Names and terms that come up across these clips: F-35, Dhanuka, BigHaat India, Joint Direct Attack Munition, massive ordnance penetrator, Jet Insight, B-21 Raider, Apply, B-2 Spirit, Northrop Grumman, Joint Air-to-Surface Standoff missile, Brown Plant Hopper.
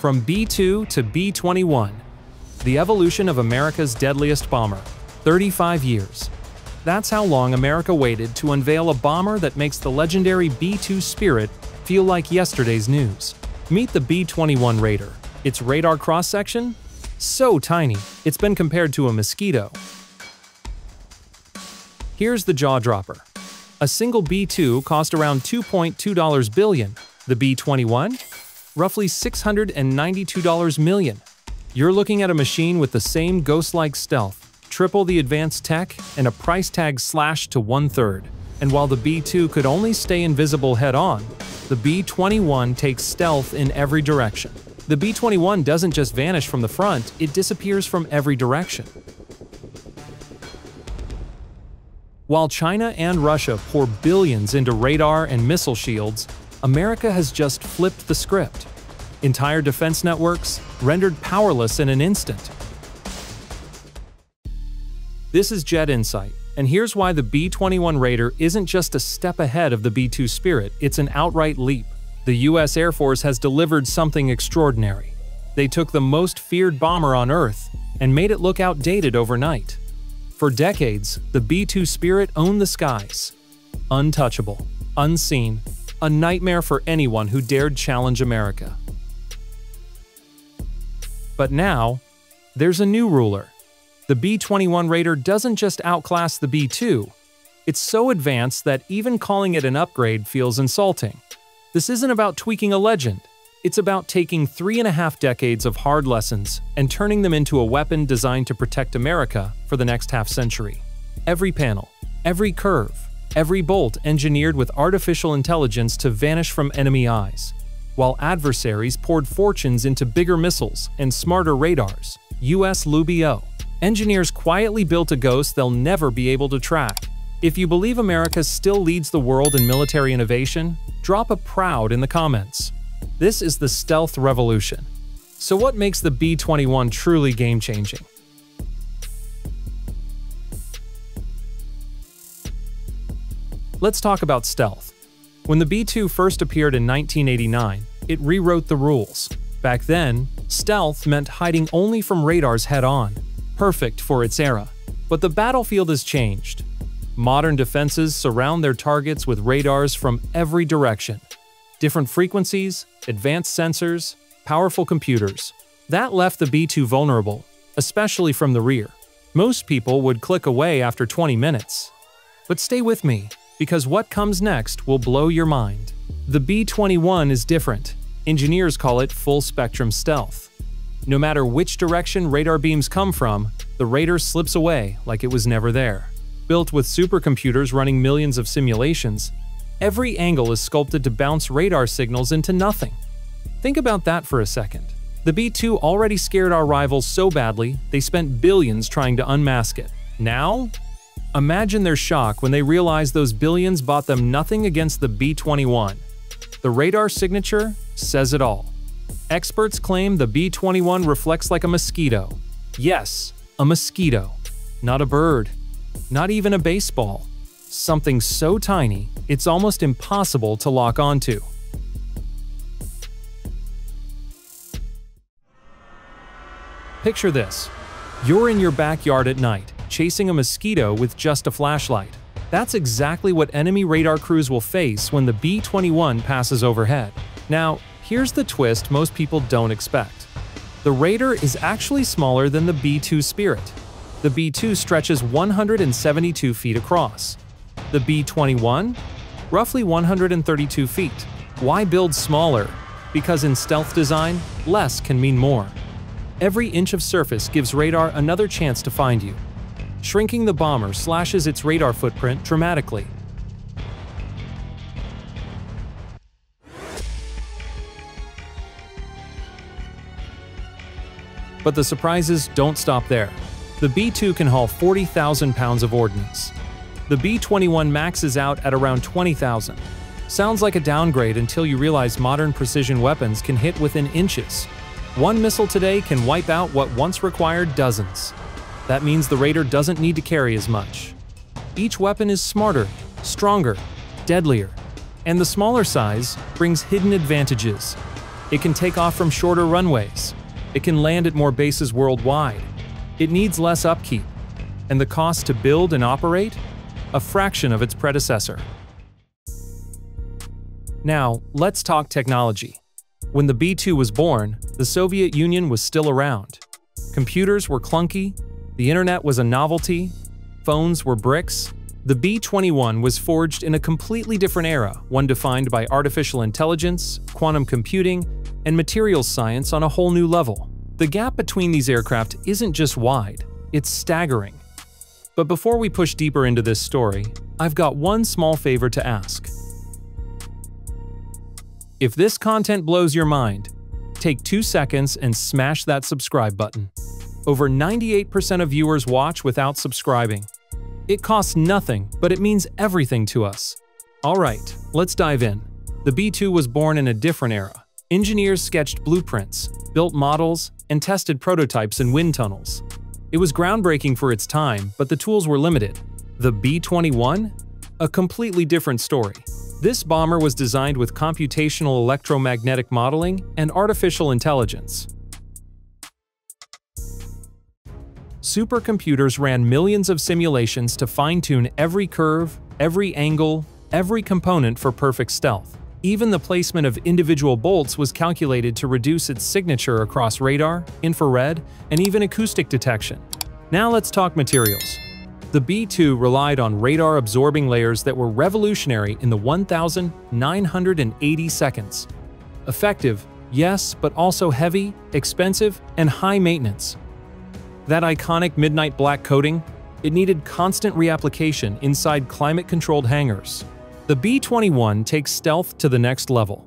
From B-2 to B-21, the evolution of America's deadliest bomber, 35 years. That's how long America waited to unveil a bomber that makes the legendary B-2 Spirit feel like yesterday's news. Meet the B-21 Raider. Its radar cross-section? So tiny, it's been compared to a mosquito. Here's the jaw-dropper. A single B-2 cost around $2.2 billion. The B-21? Roughly $692 million. You're looking at a machine with the same ghost-like stealth, triple the advanced tech, and a price tag slashed to 1/3. And while the B-2 could only stay invisible head-on, the B-21 takes stealth in every direction. The B-21 doesn't just vanish from the front, it disappears from every direction. While China and Russia pour billions into radar and missile shields, America has just flipped the script. Entire defense networks rendered powerless in an instant. This is Jet Insight, and here's why the B-21 Raider isn't just a step ahead of the B-2 Spirit, it's an outright leap. The US Air Force has delivered something extraordinary. They took the most feared bomber on Earth and made it look outdated overnight. For decades, the B-2 Spirit owned the skies. Untouchable, unseen, a nightmare for anyone who dared challenge America. But now, there's a new ruler. The B-21 Raider doesn't just outclass the B-2. It's so advanced that even calling it an upgrade feels insulting. This isn't about tweaking a legend. It's about taking 3.5 decades of hard lessons and turning them into a weapon designed to protect America for the next half century. Every panel, every curve, every bolt engineered with artificial intelligence to vanish from enemy eyes. While adversaries poured fortunes into bigger missiles and smarter radars, U.S. Lubio, engineers quietly built a ghost they'll never be able to track. If you believe America still leads the world in military innovation, drop a proud in the comments. This is the stealth revolution. So what makes the B-21 truly game-changing? Let's talk about stealth. When the B-2 first appeared in 1989, it rewrote the rules. Back then, stealth meant hiding only from radars head-on, perfect for its era. But the battlefield has changed. Modern defenses surround their targets with radars from every direction. Different frequencies, advanced sensors, powerful computers. That left the B-2 vulnerable, especially from the rear. Most people would click away after 20 minutes. But stay with me, because what comes next will blow your mind. The B-21 is different. Engineers call it full-spectrum stealth. No matter which direction radar beams come from, the Raider slips away like it was never there. Built with supercomputers running millions of simulations, every angle is sculpted to bounce radar signals into nothing. Think about that for a second. The B-2 already scared our rivals so badly, they spent billions trying to unmask it. Now? Imagine their shock when they realize those billions bought them nothing against the B-21. The radar signature says it all. Experts claim the B-21 reflects like a mosquito. Yes, a mosquito. Not a bird. Not even a baseball. Something so tiny, it's almost impossible to lock onto. Picture this. You're in your backyard at night, chasing a mosquito with just a flashlight. That's exactly what enemy radar crews will face when the B-21 passes overhead. Now, here's the twist most people don't expect. The Raider is actually smaller than the B-2 Spirit. The B-2 stretches 172 feet across. The B-21? Roughly 132 feet. Why build smaller? Because in stealth design, less can mean more. Every inch of surface gives radar another chance to find you. Shrinking the bomber slashes its radar footprint dramatically. But the surprises don't stop there. The B-2 can haul 40,000 pounds of ordnance. The B-21 maxes out at around 20,000. Sounds like a downgrade until you realize modern precision weapons can hit within inches. One missile today can wipe out what once required dozens. That means the Raider doesn't need to carry as much. Each weapon is smarter, stronger, deadlier, and the smaller size brings hidden advantages. It can take off from shorter runways. It can land at more bases worldwide. It needs less upkeep, and the cost to build and operate? A fraction of its predecessor. Now, let's talk technology. When the B-2 was born, the Soviet Union was still around. Computers were clunky, the internet was a novelty, phones were bricks. The B-21 was forged in a completely different era, one defined by artificial intelligence, quantum computing, and materials science on a whole new level. The gap between these aircraft isn't just wide, it's staggering. But before we push deeper into this story, I've got one small favor to ask. If this content blows your mind, take 2 seconds and smash that subscribe button. Over 98% of viewers watch without subscribing. It costs nothing, but it means everything to us. Alright, let's dive in. The B-2 was born in a different era. Engineers sketched blueprints, built models, and tested prototypes in wind tunnels. It was groundbreaking for its time, but the tools were limited. The B-21? A completely different story. This bomber was designed with computational electromagnetic modeling and artificial intelligence. Supercomputers ran millions of simulations to fine-tune every curve, every angle, every component for perfect stealth. Even the placement of individual bolts was calculated to reduce its signature across radar, infrared, and even acoustic detection. Now let's talk materials. The B-2 relied on radar-absorbing layers that were revolutionary in the 1,980 seconds. Effective, yes, but also heavy, expensive, and high maintenance. That iconic midnight black coating, it needed constant reapplication inside climate-controlled hangars. The B-21 takes stealth to the next level.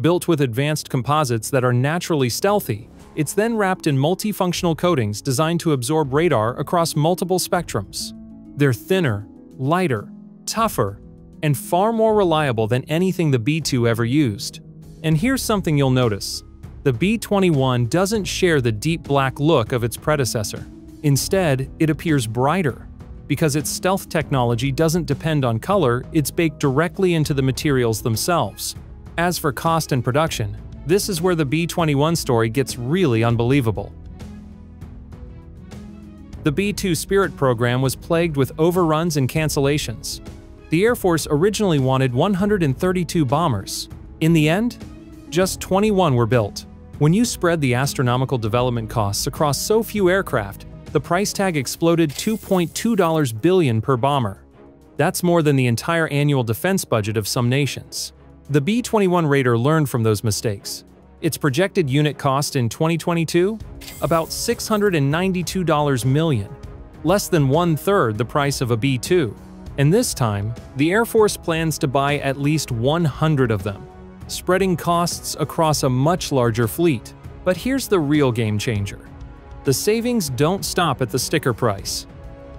Built with advanced composites that are naturally stealthy, it's then wrapped in multifunctional coatings designed to absorb radar across multiple spectrums. They're thinner, lighter, tougher, and far more reliable than anything the B-2 ever used. And here's something you'll notice. The B-21 doesn't share the deep black look of its predecessor. Instead, it appears brighter. Because its stealth technology doesn't depend on color, it's baked directly into the materials themselves. As for cost and production, this is where the B-21 story gets really unbelievable. The B-2 Spirit program was plagued with overruns and cancellations. The Air Force originally wanted 132 bombers. In the end, just 21 were built. When you spread the astronomical development costs across so few aircraft, the price tag exploded $2.2 billion per bomber. That's more than the entire annual defense budget of some nations. The B-21 Raider learned from those mistakes. Its projected unit cost in 2022? About $692 million, less than one-third the price of a B-2. And this time, the Air Force plans to buy at least 100 of them, spreading costs across a much larger fleet. But here's the real game-changer. The savings don't stop at the sticker price.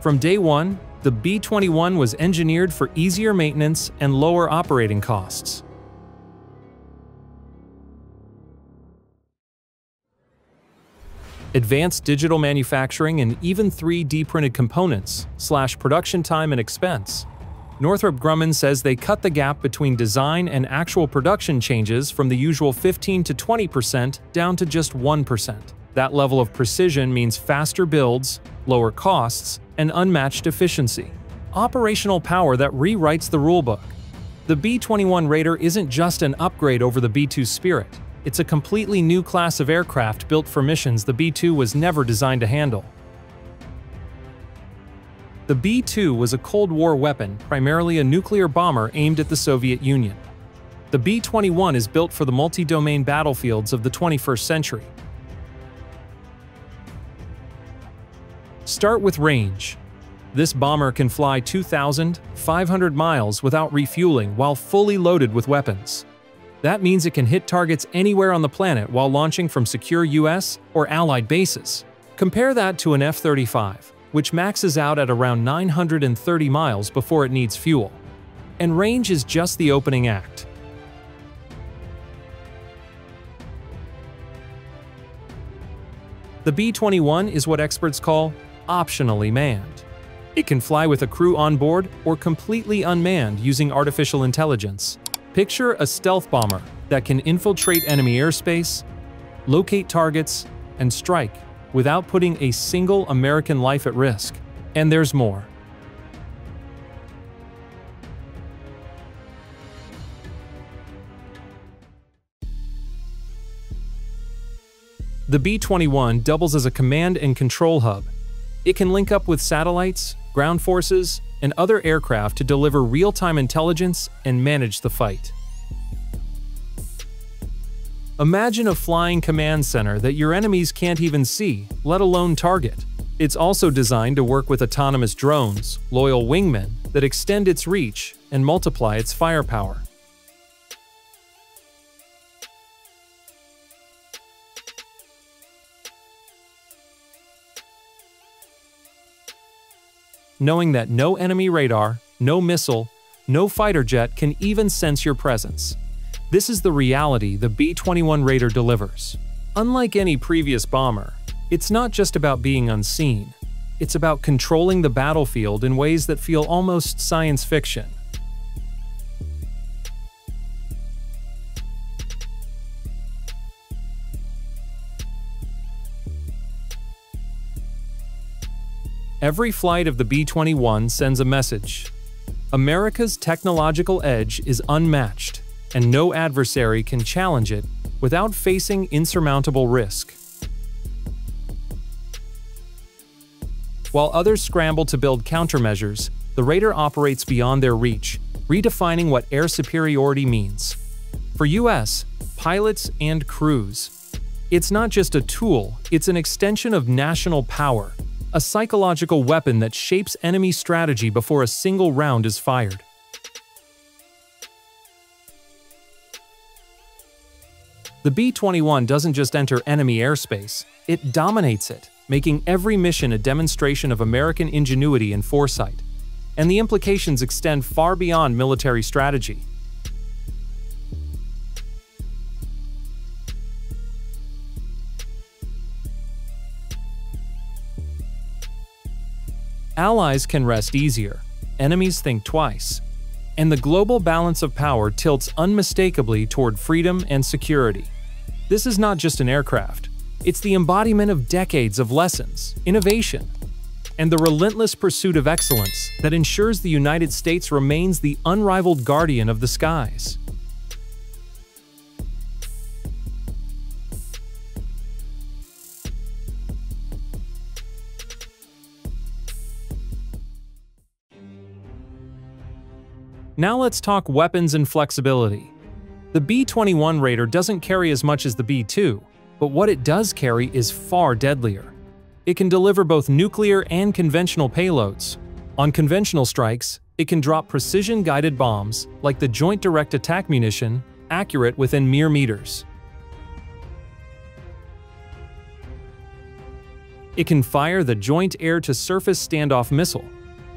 From day one, the B-21 was engineered for easier maintenance and lower operating costs. Advanced digital manufacturing and even 3D printed components slash production time and expense. Northrop Grumman says they cut the gap between design and actual production changes from the usual 15% to 20% down to just 1%. That level of precision means faster builds, lower costs, and unmatched efficiency. Operational power that rewrites the rulebook. The B-21 Raider isn't just an upgrade over the B-2 Spirit. It's a completely new class of aircraft built for missions the B-2 was never designed to handle. The B-2 was a Cold War weapon, primarily a nuclear bomber aimed at the Soviet Union. The B-21 is built for the multi-domain battlefields of the 21st century. Start with range. This bomber can fly 2,500 miles without refueling while fully loaded with weapons. That means it can hit targets anywhere on the planet while launching from secure U.S. or Allied bases. Compare that to an F-35, which maxes out at around 930 miles before it needs fuel. And range is just the opening act. The B-21 is what experts call optionally manned. It can fly with a crew on board or completely unmanned using artificial intelligence. Picture a stealth bomber that can infiltrate enemy airspace, locate targets, and strike without putting a single American life at risk. And there's more. The B-21 doubles as a command and control hub. It can link up with satellites, ground forces, and other aircraft to deliver real-time intelligence and manage the fight. Imagine a flying command center that your enemies can't even see, let alone target. It's also designed to work with autonomous drones, loyal wingmen, that extend its reach and multiply its firepower. Knowing that no enemy radar, no missile, no fighter jet can even sense your presence. This is the reality the B-21 Raider delivers. Unlike any previous bomber, it's not just about being unseen. It's about controlling the battlefield in ways that feel almost science fiction. Every flight of the B-21 sends a message. America's technological edge is unmatched, and no adversary can challenge it without facing insurmountable risk. While others scramble to build countermeasures, the Raider operates beyond their reach, redefining what air superiority means. For U.S. pilots and crews, it's not just a tool, it's an extension of national power. A psychological weapon that shapes enemy strategy before a single round is fired. The B-21 doesn't just enter enemy airspace, it dominates it, making every mission a demonstration of American ingenuity and foresight. And the implications extend far beyond military strategy. Allies can rest easier, enemies think twice, and the global balance of power tilts unmistakably toward freedom and security. This is not just an aircraft, it's the embodiment of decades of lessons, innovation, and the relentless pursuit of excellence that ensures the United States remains the unrivaled guardian of the skies. Now let's talk weapons and flexibility. The B-21 Raider doesn't carry as much as the B-2, but what it does carry is far deadlier. It can deliver both nuclear and conventional payloads. On conventional strikes, it can drop precision-guided bombs, like the Joint Direct Attack Munition, accurate within mere meters. It can fire the Joint Air-to-Surface Standoff missile,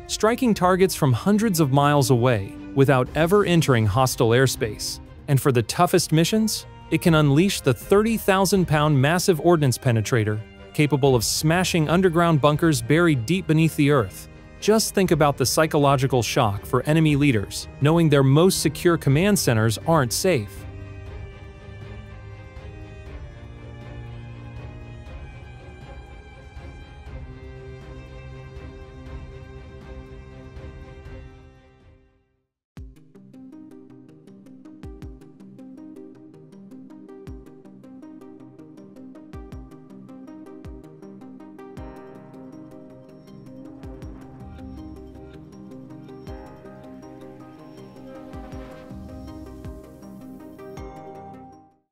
striking targets from hundreds of miles away without ever entering hostile airspace. And for the toughest missions, it can unleash the 30,000-pound massive ordnance penetrator, capable of smashing underground bunkers buried deep beneath the earth. Just think about the psychological shock for enemy leaders, knowing their most secure command centers aren't safe.